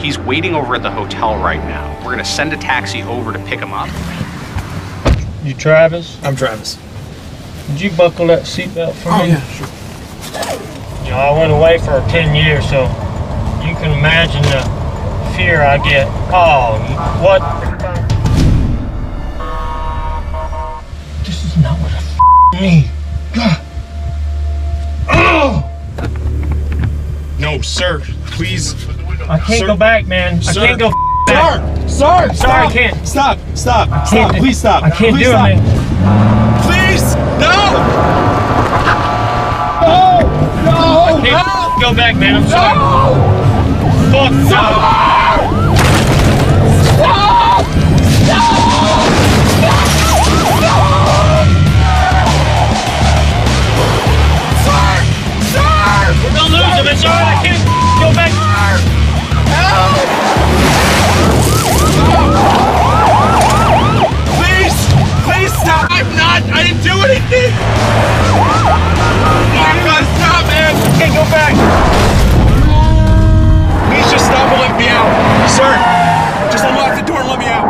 He's waiting over at the hotel right now. We're gonna send a taxi over to pick him up. You Travis? I'm Travis. Did you buckle that seatbelt for me? Oh, yeah, sure. You know, I went away for 10 years, so you can imagine the fear I get. Oh, what? This is not what I need. God. Oh! No, sir. Please. I can't go back, man. Sir. I can't go back. Sir! Sir! Sorry, stop. I can't. Stop. Stop. I can't. Please stop. I can't do it, man. Please! No! No! No! I can't go back, man. I'm sorry. No! Fuck no! Stop! No! Sir! Sir! We're gonna lose him. It's alright. I can't go back. I didn't do anything! Oh my God, stop, man! I can't go back! Please just stop and let me out. Sir, just unlock the door and let me out.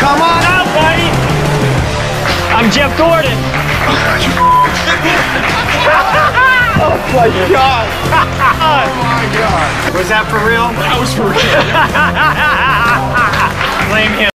Come on out, buddy! I'm Jeff Gordon. Oh my God! Oh my God! Was that for real? That was for real. Blame him.